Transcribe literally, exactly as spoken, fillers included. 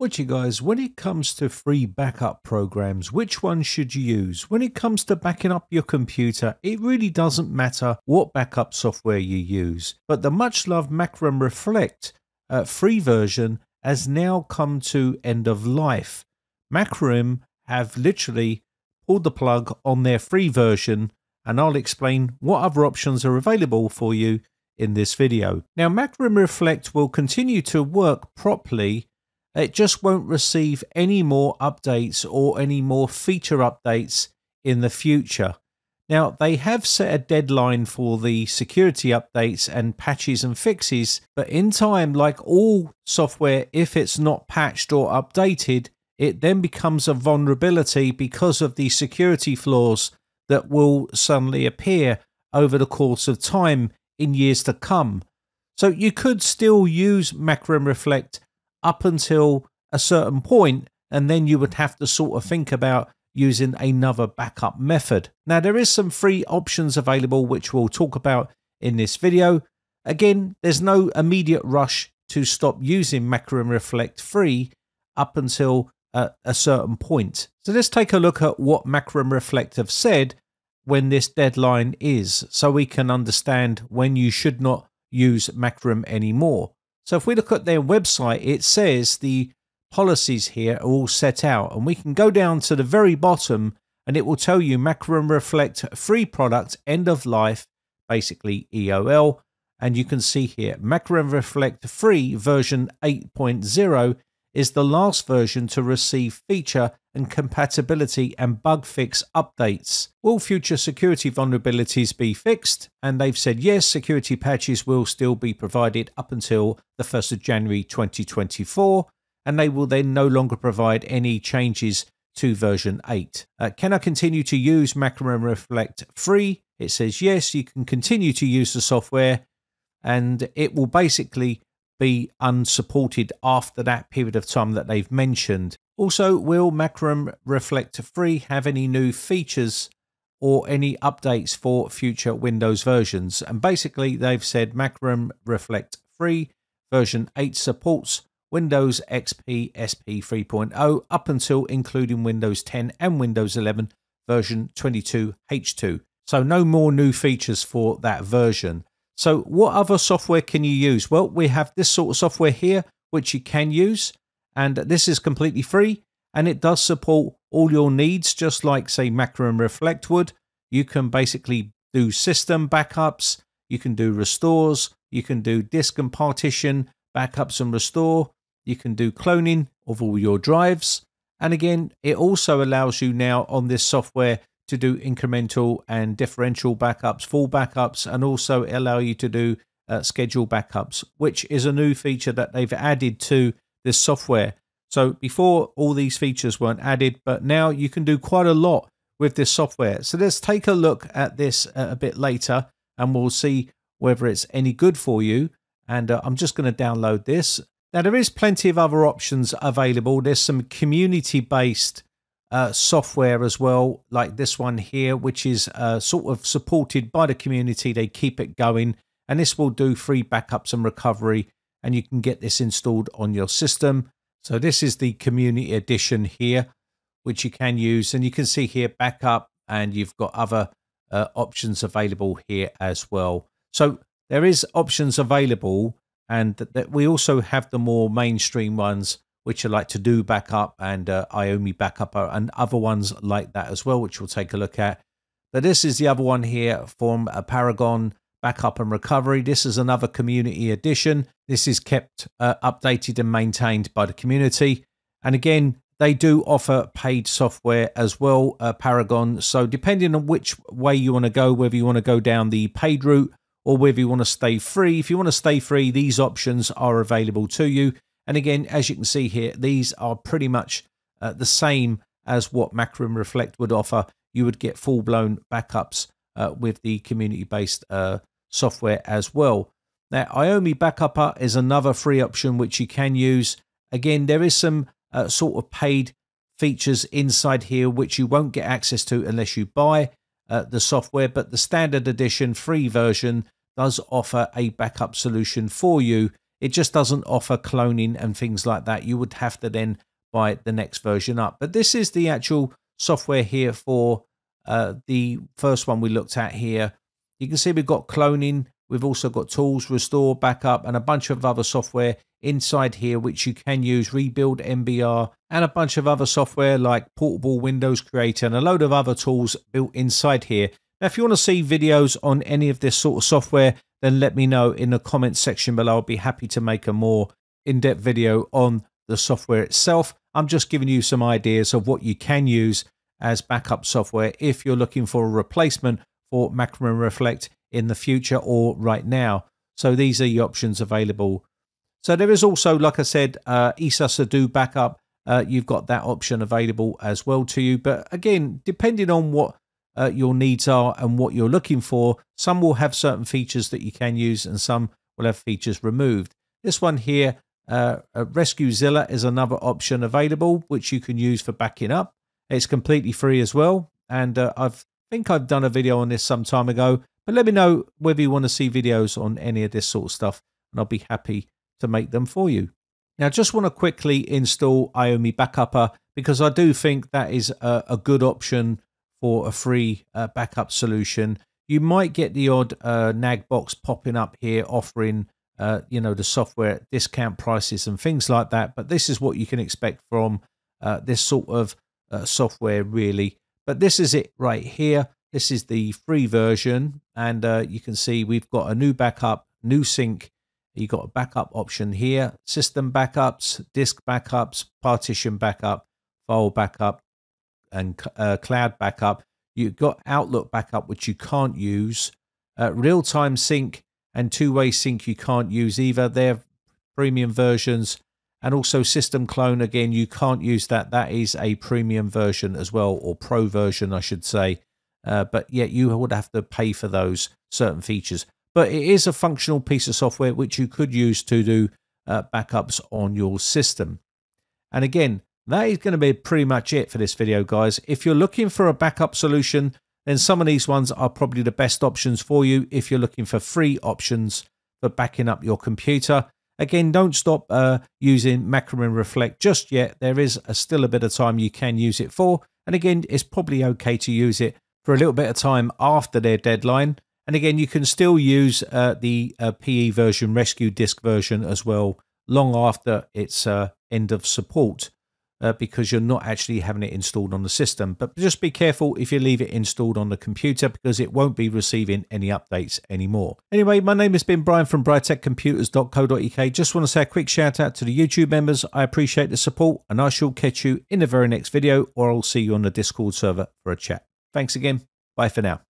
What do you guys, when it comes to free backup programs, which one should you use? When it comes to backing up your computer, it really doesn't matter what backup software you use. But the much-loved Macrium Reflect uh, free version has now come to end of life. Macrium have literally pulled the plug on their free version, and I'll explain what other options are available for you in this video. Now, Macrium Reflect will continue to work properly. It just won't receive any more updates or any more feature updates in the future. Now, they have set a deadline for the security updates and patches and fixes, but in time, like all software, if it's not patched or updated, it then becomes a vulnerability because of the security flaws that will suddenly appear over the course of time in years to come. So you could still use Macrium Reflect up until a certain point, and then you would have to sort of think about using another backup method. Now, there is some free options available which we'll talk about in this video. Again, there's no immediate rush to stop using Macrium Reflect free up until a, a certain point. So let's take a look at what Macrium Reflect have said when this deadline is, so we can understand when you should not use Macrium anymore. So if we look at their website, it says the policies here are all set out, and we can go down to the very bottom and it will tell you Macrium Reflect free product end of life, basically E O L, and you can see here Macrium Reflect free version eight point zero is the last version to receive feature and compatibility and bug fix updates. Will future security vulnerabilities be fixed? And they've said yes, security patches will still be provided up until the first of January twenty twenty-four, and they will then no longer provide any changes to version eight. Uh, can I continue to use Macrium Reflect free? It says yes, you can continue to use the software, and it will basically be unsupported after that period of time that they've mentioned. Also, will Macrium Reflect free have any new features or any updates for future Windows versions? And basically they've said Macrium Reflect free version eight supports Windows X P, S P three point oh up until including Windows ten and Windows eleven version twenty-two H two. So no more new features for that version. So what other software can you use? Well, we have this sort of software here, which you can use, and this is completely free, and it does support all your needs, just like, say, Macrium Reflect would. You can basically do system backups, you can do restores, you can do disk and partition backups and restore, you can do cloning of all your drives, and again, it also allows you now on this software to do incremental and differential backups, full backups, and also allow you to do uh, schedule backups, which is a new feature that they've added to this software. So before, all these features weren't added, but now you can do quite a lot with this software. So let's take a look at this a bit later, and we'll see whether it's any good for you. And uh, I'm just going to download this. Now, there is plenty of other options available. There's some community-based Uh, software as well, like this one here, which is uh, sort of supported by the community. They keep it going, and this will do free backups and recovery, and you can get this installed on your system. So this is the community edition here, which you can use, and you can see here backup, and you've got other uh, options available here as well. So there is options available, and th that we also have the more mainstream ones, which are like To Do Backup and uh, AOMEI Backupper and other ones like that as well, which we'll take a look at. But this is the other one here from a Paragon Backup and Recovery. This is another community edition. This is kept uh, updated and maintained by the community. And again, they do offer paid software as well, uh, Paragon. So depending on which way you want to go, whether you want to go down the paid route or whether you want to stay free, if you want to stay free, these options are available to you. And again, as you can see here, these are pretty much uh, the same as what Macrium Reflect would offer. You would get full-blown backups uh, with the community-based uh, software as well. Now, AOMEI Backupper is another free option which you can use. Again, there is some uh, sort of paid features inside here which you won't get access to unless you buy uh, the software, but the standard edition free version does offer a backup solution for you It just doesn't offer cloning and things like that. You would have to then buy the next version up. But this is the actual software here for uh, the first one we looked at here. You can see we've got cloning. We've also got tools, restore, backup, and a bunch of other software inside here, which you can use, rebuild M B R, and a bunch of other software like Portable Windows Creator and a load of other tools built inside here. Now, if you want to see videos on any of this sort of software, then let me know in the comments section below. I'll be happy to make a more in-depth video on the software itself. I'm just giving you some ideas of what you can use as backup software if you're looking for a replacement for Macrium Reflect in the future or right now. So these are the options available. So there is also, like I said, uh, EaseUS Todo Backup. Uh, you've got that option available as well to you. But again, depending on what uh, your needs are and what you're looking for, some will have certain features that you can use and some will have features removed. This one here, uh, Rescuezilla, is another option available, which you can use for backing up. It's completely free as well. And uh, I've I think I've done a video on this some time ago, but let me know whether you want to see videos on any of this sort of stuff, and I'll be happy to make them for you. Now, just want to quickly install AOMEI Backupper, because I do think that is a, a good option for a free uh, backup solution. You might get the odd uh, nag box popping up here offering uh, you know, the software at discount prices and things like that, but this is what you can expect from uh, this sort of uh, software, really. But this is it right here. This is the free version. And uh, you can see we've got a new backup, new sync. You've got a backup option here. System backups, disk backups, partition backup, file backup, and uh, cloud backup. You've got Outlook backup, which you can't use. Uh, Real-time sync and two-way sync you can't use either. They're premium versions. And also system clone, again, you can't use that. That is a premium version as well, or pro version, I should say. Uh, but yet you would have to pay for those certain features. But it is a functional piece of software which you could use to do uh, backups on your system. And again, that is going to be pretty much it for this video, guys. If you're looking for a backup solution, then some of these ones are probably the best options for you if you're looking for free options for backing up your computer. Again, don't stop uh, using Macrium Reflect just yet. There is a, still a bit of time you can use it for. And again, it's probably okay to use it for a little bit of time after their deadline. And again, you can still use uh, the uh, P E version, Rescue Disk version as well, long after its uh, end of support, uh, because you're not actually having it installed on the system. But just be careful if you leave it installed on the computer, because it won't be receiving any updates anymore. Anyway, my name has been Brian from brittec computers dot co dot U K. Just want to say a quick shout out to the YouTube members. I appreciate the support, and I shall catch you in the very next video, or I'll see you on the Discord server for a chat. Thanks again. Bye for now.